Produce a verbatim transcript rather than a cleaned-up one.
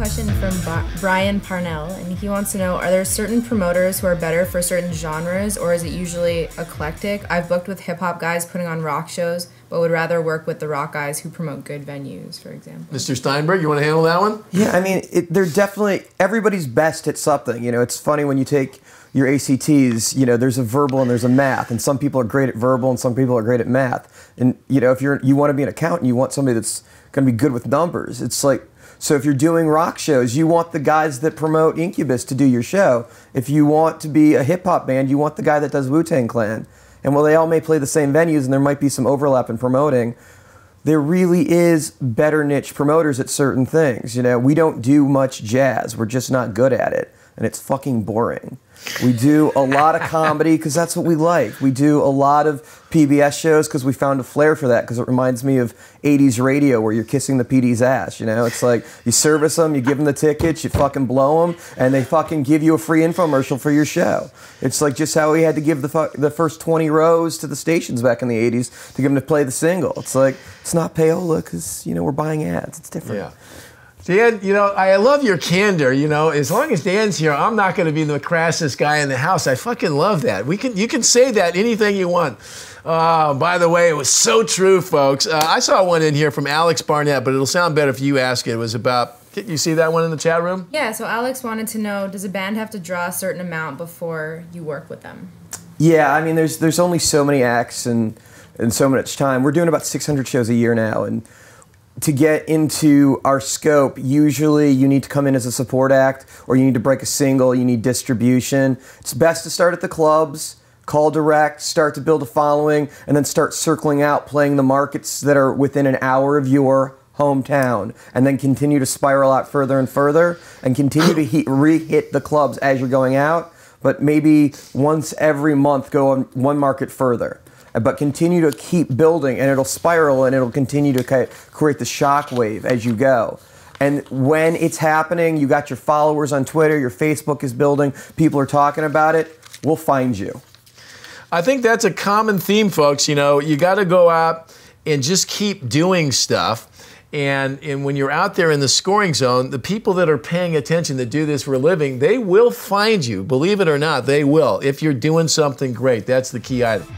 question from ba Brian Parnell, and he wants to know, are there certain promoters who are better for certain genres, or is it usually eclectic? I've booked with hip-hop guys putting on rock shows, but would rather work with the rock guys who promote good venues, for example. Mister Steinberg, you want to handle that one? Yeah, I mean, it, they're definitely, everybody's best at something. You know, it's funny when you take your A C Ts, you know, there's a verbal and there's a math, and some people are great at verbal and some people are great at math. And, you know, if you're, you want to be an accountant, you want somebody that's going to be good with numbers. It's like, so if you're doing rock shows, you want the guys that promote Incubus to do your show. If you want to be a hip-hop band, you want the guy that does Wu-Tang Clan. And while they all may play the same venues and there might be some overlap in promoting, there really is better niche promoters at certain things. You know, we don't do much jazz. We're just not good at it. And it's fucking boring. We do a lot of comedy because that's what we like. We do a lot of P B S shows because we found a flair for that, because it reminds me of eighties radio where you're kissing the P D's ass, you know? It's like you service them, you give them the tickets, you fucking blow them, and they fucking give you a free infomercial for your show. It's like just how we had to give the, fu the first twenty rows to the stations back in the eighties to give them to play the single. It's like, it's not payola because, you know, we're buying ads. It's different. Yeah. Dan, you know, I love your candor. You know, as long as Dan's here, I'm not going to be the crassest guy in the house. I fucking love that. We can, you can say that anything you want. Uh, by the way, it was so true, folks. Uh, I saw one in here from Alex Barnett, but it'll sound better if you ask it. It was about, you see that one in the chat room? Yeah, so Alex wanted to know, does a band have to draw a certain amount before you work with them? Yeah, I mean, there's, there's only so many acts and, and so much time. We're doing about six hundred shows a year now, and to get into our scope, usually you need to come in as a support act, or you need to break a single, you need distribution. It's best to start at the clubs, call direct, start to build a following, and then start circling out, playing the markets that are within an hour of your hometown, and then continue to spiral out further and further, and continue to hit, re-hit the clubs as you're going out, but maybe once every month go on one market further. But continue to keep building, and it'll spiral, and it'll continue to create the shock wave as you go. And when it's happening, you got your followers on Twitter, your Facebook is building, people are talking about it, we'll find you. I think that's a common theme, folks. You know, you got to go out and just keep doing stuff. And, and when you're out there in the scoring zone, the people that are paying attention, that do this for a living, they will find you. Believe it or not, they will. If you're doing something great, that's the key item.